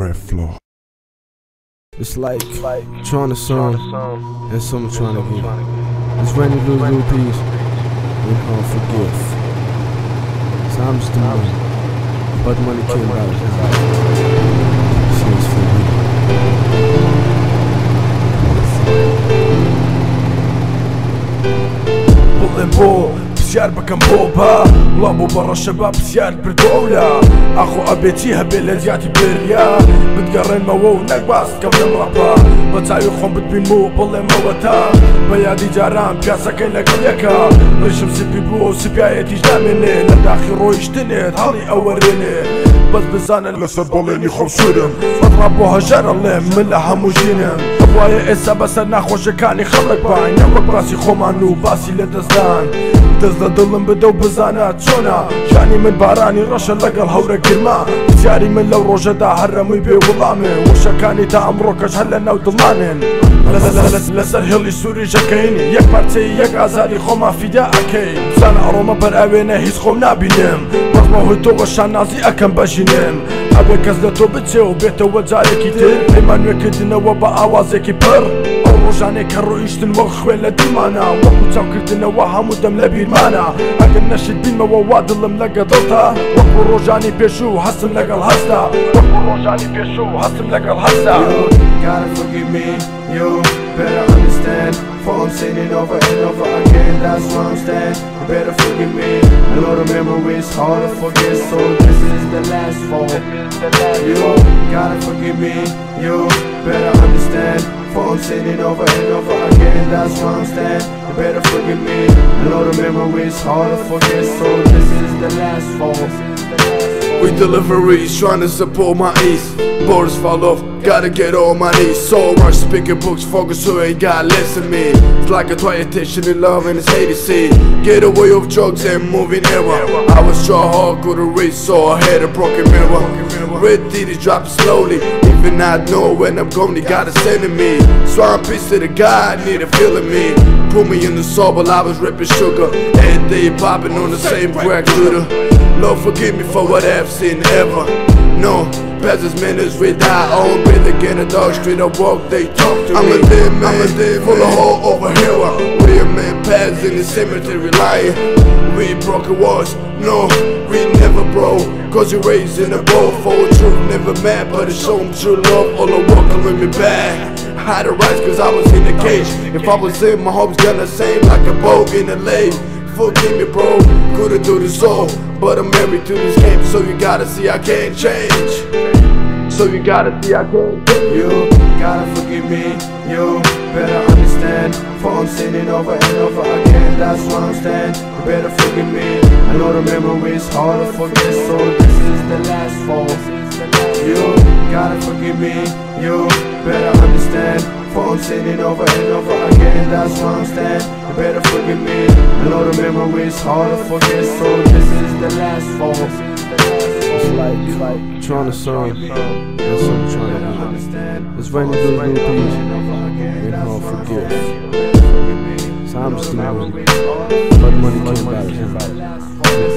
Red Floor. It's like trying to sound and someone trying to be. It's Randy Lou Peace. We can't forgive. Time's the money, but money came out of time. Seems for me. Bull بسيار بكم بوبها لابو برا الشباب بسيار بالدولة أخو أبيتيها بلدياتي بريا بتقارن موو نقباس كم مربا بتعيخهم بتبينمو بالله موتا بيادي جاران بياسا كينا كليكا ريشم سبي بلو سبيايا تيجنا مني لداخي رويش تنيت هالي أوريني بس بزانا لسر باليني خمسورم بضربوها جرى اللي من لها مجينم أبوايا إسا بس ناخوش كاني خلق باين يمك براسي خومانو باسي لدزدان دزدا دلم بدو بزانا تشونا يعني من باراني رشا لقى الهورة كلمة تجاري من لو روجدا هرمي بي وظامي وشكاني تا أمروكش هلنا ودلانن لسر هلي سوري جاكيني يك بارتي يك أزاري خوما فيدا أكي بزانا أروما برأوينا هيس خوم نابينم بطمو هيتو وشان نازي أكم بجينم أبي كزلا تو بتي وبيتو وزاري كتير إيمانوي كدنا وبا آوازيكي بر روجاني كرو إيشتن وخوين لديمانا وقو تاو كردنا وهامو دم لبير مانا أقل نشد بيما ووادلم لقا ضلطا وقو روجاني بيشو حسم لقا الهزدا وقو روجاني بيشو حسم لقا الهزدا You gotta forgive me, you better understand For I'm sinning over and over again, that's where I'm stand You better forgive me, I know the memories hard to forget So this is the last fall You gotta forgive me, you better understand I'm sitting over and over again, that's where I'm stand You better forgive me, I know the memories hard to forget So this is the last fall We deliveries, trying to support my ease Borders fall off, gotta get on my knees So rush, speaking books, focus who ain't gotta listen to me It's like a triattention in love and it's ADC Get away of drugs and moving error I was try hard, couldn't reach, so I had a broken mirror Red DD dropping slowly Even I know when I'm gone, they gotta send to me So I'm peace to the God, need a feeling me Put me in the soul while I was ripping sugar Every day popping on the same crack shooter Lord forgive me for what I've seen ever No, past this minutes we die on breathe again a dog street I walk, they talk to me I'm a dead man, full of hole over here Real man pads in the cemetery lying We broke it once, no, we never broke Cause you raised in a bowl for truth, never mad But it's shown true love, all the walking with me back I had a rise cause I was in the cage If I was in, my hopes gonna same like a boat in a lake Forgive me bro, couldn't do this all But I'm married to this game So you gotta see I can't change So you gotta see I can't change You gotta forgive me You better understand For I'm sinning over and over again That's where I'm stand You better forgive me I know the memories hard to forget So this is the last fall You gotta forgive me You better understand I'm sitting over and over again, that's where I'm stand You better forgive me, I know the memories hard to forget So this is the last fall It's like trying to sound and some trying to be It's when you do new things, you can't forgive Time's the money, but money came back